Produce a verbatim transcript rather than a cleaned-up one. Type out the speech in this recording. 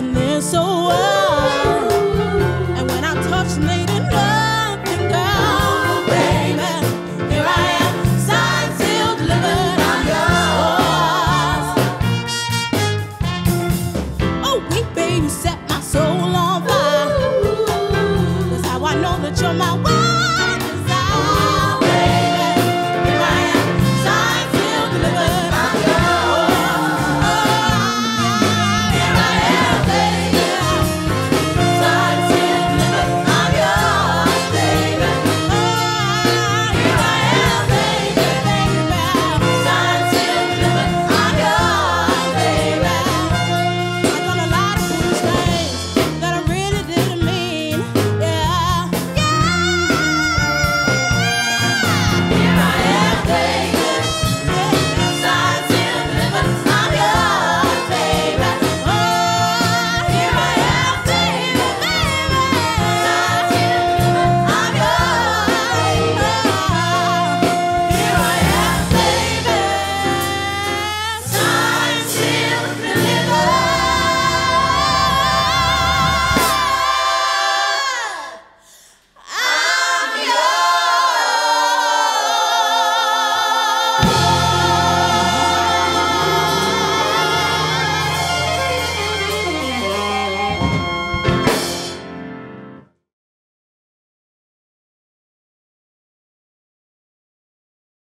and it's so wild.